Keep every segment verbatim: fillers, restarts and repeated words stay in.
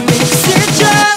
miksy czas.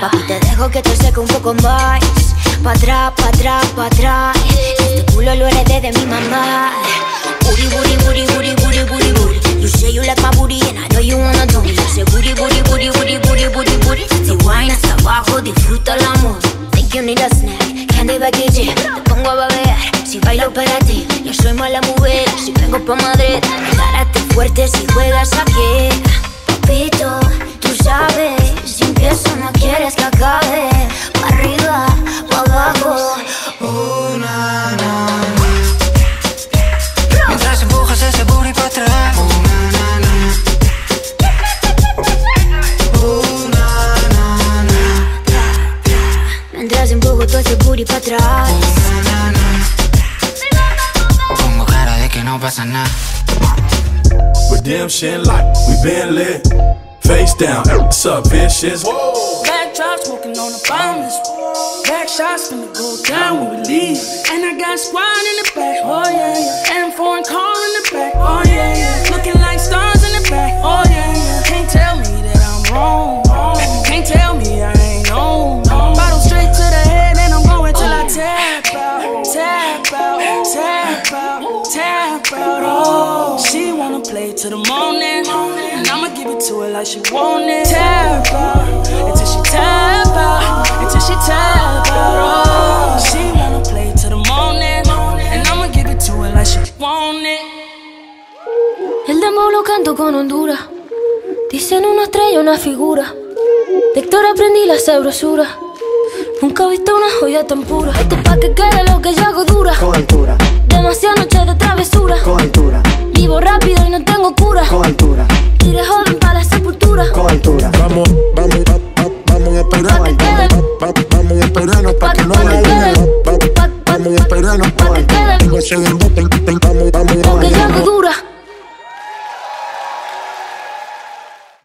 Papi, te dejo que te seque un poco más. Pa' atrás, pa' atrás, pa' atrás. Este culo lo heredé de mi mamá. Booty, booty, booty, booty, booty, booty, booty. You say you like my booty and I know you wanna do me. Say booty, booty, booty, booty, booty, booty, booty. Te wine hasta abajo, disfruta el amor. Think you need a snack, candy baguette. Te pongo a babear si bailo para ti. Yo soy mala mujer, si vengo pa' Madrid. Párate fuerte si juegas aquí. Papito, tú sabes, si empiezo no quieres que acabe. Pa' arriba, pa' abajo. Oh, na, na, na. Mientras empujas ese booty pa' atrás. Oh, na, na, na. Oh, na, na, na. Mientras empujo todo ese booty pa' atrás. Oh, na, na, na. Pongo cara de que no pasa nada. Redemption like we been lit. Face down, what's up, bitches? Backdrop smoking on the bombers. Back shots finna go down when we leave. And I got squad in the back, oh yeah, yeah. And foreign car in the back, oh yeah, yeah. Looking like stars in the back, oh yeah, yeah. Can't tell me that I'm wrong, wrong. Can't tell me I ain't on, on. Bottle straight to the head and I'm going till I tap out, tap out, tap out, tap out. Oh, she wanna play till the morning. To it like she want it. Tap out until she tap out, until she tap out. Oh, she wanna play till the morning, and I'ma give it to it like she want it. El dembow lo canto con Honduras. Dicen una estrella, una figura. De Héctor aprendí la sabrosura. Nunca he visto una joya tan pura. Esto es pa' que quede lo que yo hago dura. Con altura. Demasiadas noches de travesura. Con altura. Vivo rápido y no tengo cura. Con altura. Tire joven para la sepultura. Con altura. Vamos, vamos, vamos, vamos a esperar.